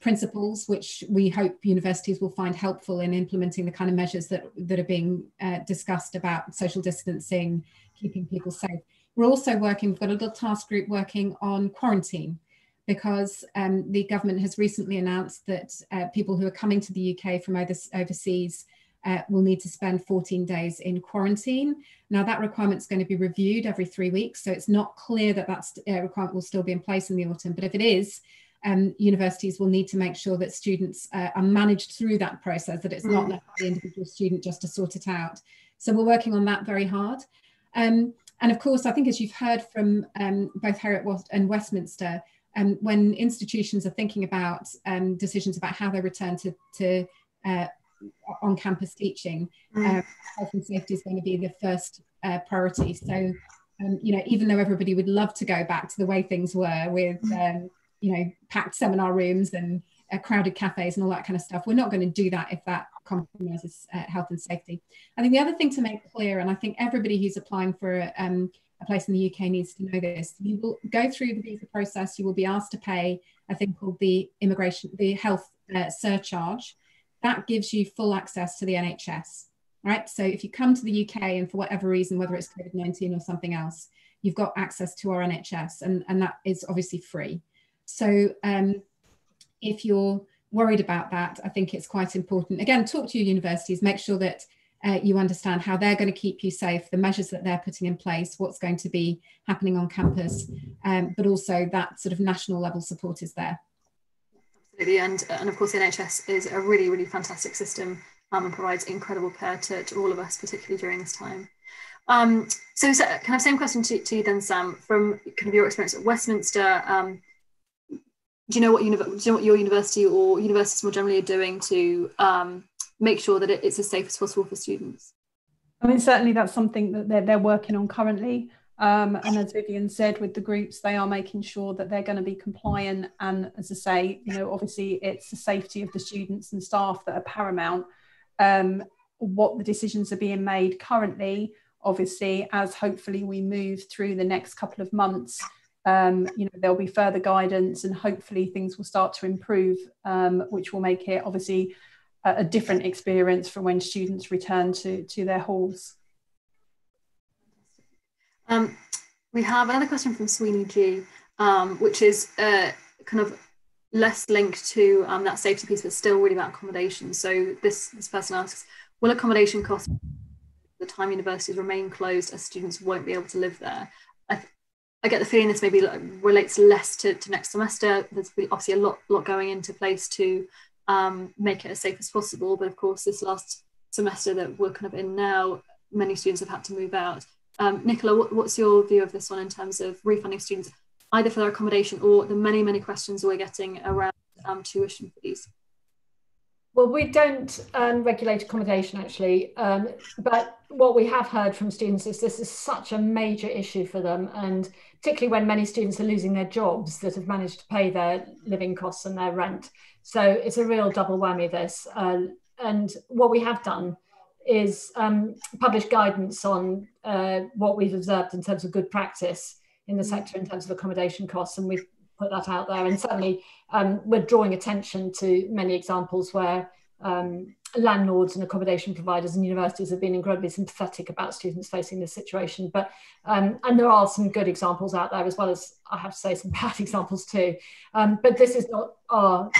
principles which we hope universities will find helpful in implementing the kind of measures that are being discussed about social distancing, keeping people safe. We're also working, we've got a little task group working on quarantine, because the government has recently announced that people who are coming to the UK from overseas will need to spend 14 days in quarantine. Now that requirement's going to be reviewed every 3 weeks, so it's not clear that requirement will still be in place in the autumn, but if it is, universities will need to make sure that students are managed through that process, that it's not left to the individual student just to sort it out. So we're working on that very hard. And of course, I think as you've heard from both Heriot-Watt and Westminster, when institutions are thinking about decisions about how they return to on-campus teaching, health and safety is going to be the first priority. So, you know, even though everybody would love to go back to the way things were with, you know, packed seminar rooms and crowded cafes and all that kind of stuff, we're not going to do that if that compromises health and safety. I think the other thing to make clear, and I think everybody who's applying for a place in the UK needs to know this, you will go through the visa process, you will be asked to pay a thing called the health surcharge. That gives you full access to the NHS, right? So if you come to the UK and for whatever reason, whether it's COVID-19 or something else, you've got access to our NHS, and that is obviously free. So if you're worried about that, I think it's quite important. Again, talk to your universities, make sure that you understand how they're going to keep you safe, the measures that they're putting in place, what's going to be happening on campus, but also that sort of national level support is there. And of course the NHS is a really, really fantastic system and provides incredible care to all of us, particularly during this time. So kind of same question to you then, Sam, from kind of your experience at Westminster, do you know what your university or universities more generally are doing to make sure that it's as safe as possible for students? I mean, certainly that's something that they're working on currently. And as Vivian said, with the groups, they are making sure that they're going to be compliant. And as I say, you know, obviously it's the safety of the students and staff that are paramount. What the decisions are being made currently, obviously, as hopefully we move through the next couple of months, you know, there'll be further guidance and hopefully things will start to improve, which will make it obviously a different experience from when students return to their halls. We have another question from Sweeney G, which is kind of less linked to that safety piece, but still really about accommodation. So this person asks, will accommodation costs the time universities remain closed as students won't be able to live there? I get the feeling this maybe relates less to next semester. There's obviously a lot going into place to make it as safe as possible. But of course, this last semester that we're kind of in now, many students have had to move out. Nicola, what's your view of this one in terms of refunding students, either for their accommodation or the many, many questions we're getting around tuition fees? Well, we don't regulate accommodation, actually, but what we have heard from students is this is such a major issue for them, and particularly when many students are losing their jobs that have managed to pay their living costs and their rent. So it's a real double whammy, this. And what we have done is publish guidance on what we've observed in terms of good practice in the sector in terms of accommodation costs, and we've put that out there. And suddenly we're drawing attention to many examples where landlords and accommodation providers and universities have been incredibly sympathetic about students facing this situation. But and there are some good examples out there, as well as, I have to say, some bad examples too. But this is not our,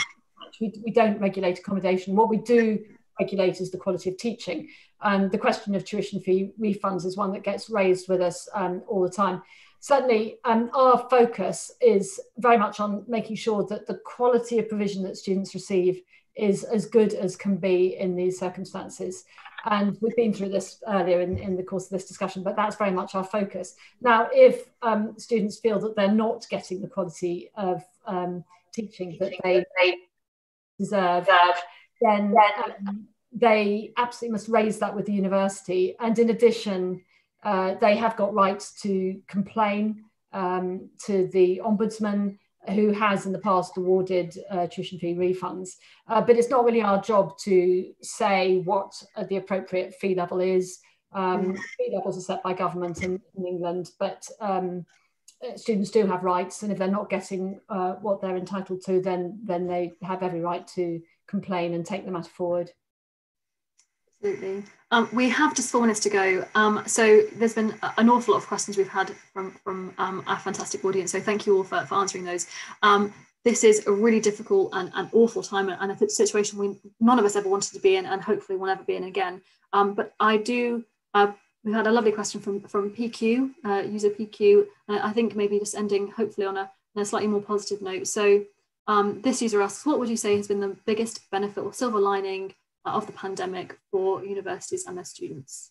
we don't regulate accommodation. What we do regulate is the quality of teaching. The question of tuition fee refunds is one that gets raised with us all the time. Certainly, our focus is very much on making sure that the quality of provision that students receive is as good as can be in these circumstances. And we've been through this earlier in the course of this discussion, but that's very much our focus. Now, if students feel that they're not getting the quality of teaching that they deserve, then they absolutely must raise that with the university. And in addition, they have got rights to complain to the Ombudsman, who has in the past awarded tuition fee refunds. But it's not really our job to say what the appropriate fee level is. Fee levels are set by government in England, but students do have rights, and if they're not getting what they're entitled to, then they have every right to complain and take the matter forward. Absolutely. We have just 4 minutes to go. So there's been an awful lot of questions we've had from our fantastic audience. So thank you all for answering those. This is a really difficult and awful time, and a situation none of us ever wanted to be in, and hopefully we'll never be in again. But I do, we had a lovely question from PQ, user PQ. I think maybe just ending hopefully on a slightly more positive note. So this user asks, what would you say has been the biggest benefit or silver lining of the pandemic for universities and their students?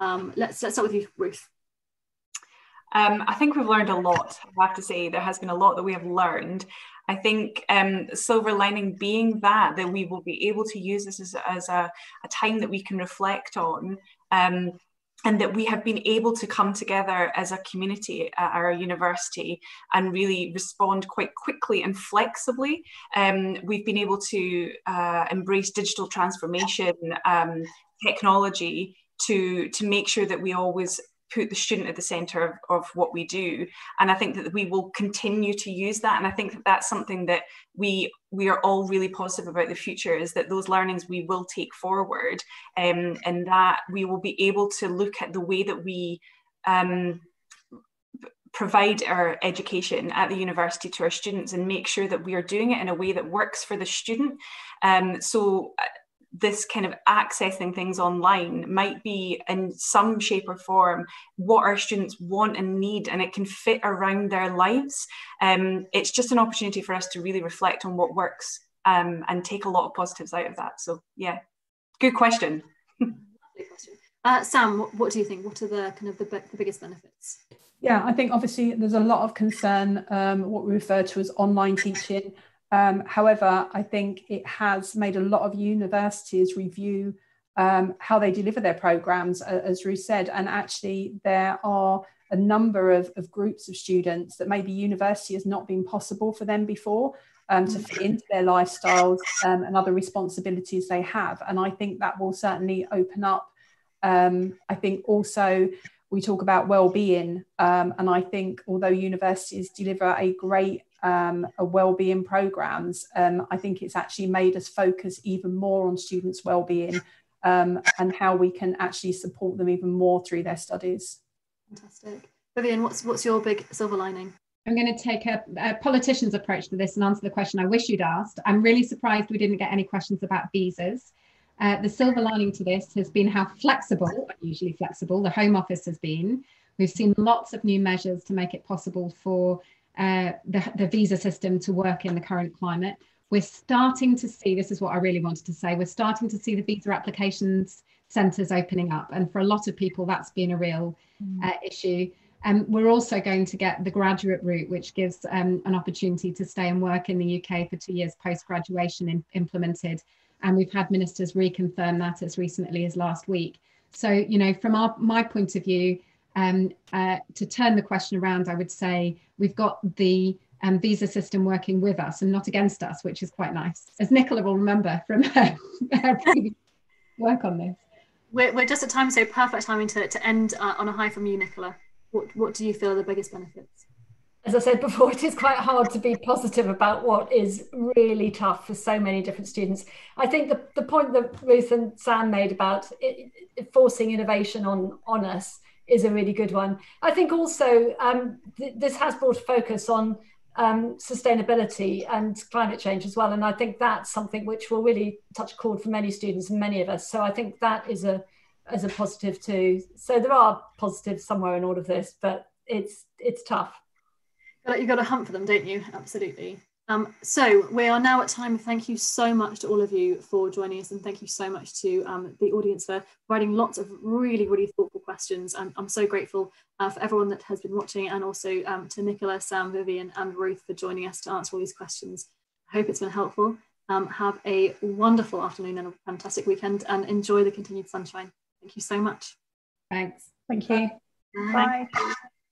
Let's start with you, Ruth. I think we've learned a lot, I have to say. There has been a lot that we have learned. I think silver lining being that we will be able to use this as a time that we can reflect on, and that we have been able to come together as a community at our university and really respond quite quickly and flexibly. We've been able to embrace digital transformation, technology, to make sure that we always put the student at the centre of what we do. And I think that we will continue to use that. And I think that that's something that we are all really positive about the future, is that those learnings we will take forward, and that we will be able to look at the way that we provide our education at the university to our students and make sure that we are doing it in a way that works for the student. So this kind of accessing things online might be in some shape or form what our students want and need, and it can fit around their lives. It's just an opportunity for us to really reflect on what works and take a lot of positives out of that. So yeah, good question. Sam, what do you think? What are the biggest benefits? Yeah, I think obviously there's a lot of concern, what we refer to as online teaching. However, I think it has made a lot of universities review how they deliver their programmes, as Ruth said, and actually there are a number of groups of students that maybe university has not been possible for them before to fit into their lifestyles and other responsibilities they have. And I think that will certainly open up. I think also we talk about well-being, and I think although universities deliver a great wellbeing programmes, I think it's actually made us focus even more on students' wellbeing and how we can actually support them even more through their studies. Fantastic. Vivian, what's your big silver lining? I'm going to take a politician's approach to this and answer the question I wish you'd asked. I'm really surprised we didn't get any questions about visas. The silver lining to this has been how flexible, unusually flexible, the Home Office has been. We've seen lots of new measures to make it possible for the visa system to work in the current climate. We're starting to see, this is what I really wanted to say, we're starting to see the visa applications centres opening up, and for a lot of people that's been a real issue. We're also going to get the graduate route, which gives an opportunity to stay and work in the UK for 2 years post-graduation implemented, and we've had ministers reconfirm that as recently as last week. So, you know, from my point of view, to turn the question around, I would say we've got the visa system working with us and not against us, which is quite nice, as Nicola will remember from her previous work on this. We're just at time, so perfect timing to end on a high from you, Nicola. What do you feel are the biggest benefits? As I said before, it is quite hard to be positive about what is really tough for so many different students. I think the point that Ruth and Sam made about it forcing innovation on us is a really good one. I think also this has brought a focus on sustainability and climate change as well. And I think that's something which will really touch a chord for many students and many of us. So I think that is a positive too. So there are positives somewhere in all of this, but it's tough. You've got to hunt for them, don't you? Absolutely. So we are now at time. Thank you so much to all of you for joining us, and thank you so much to the audience for providing lots of really, really thoughtful questions. And I'm so grateful for everyone that has been watching, and also to Nicola, Sam, Vivian and Ruth for joining us to answer all these questions. I hope it's been helpful. Have a wonderful afternoon and a fantastic weekend, and enjoy the continued sunshine. Thank you so much. Thanks. Thank you. Bye. Bye.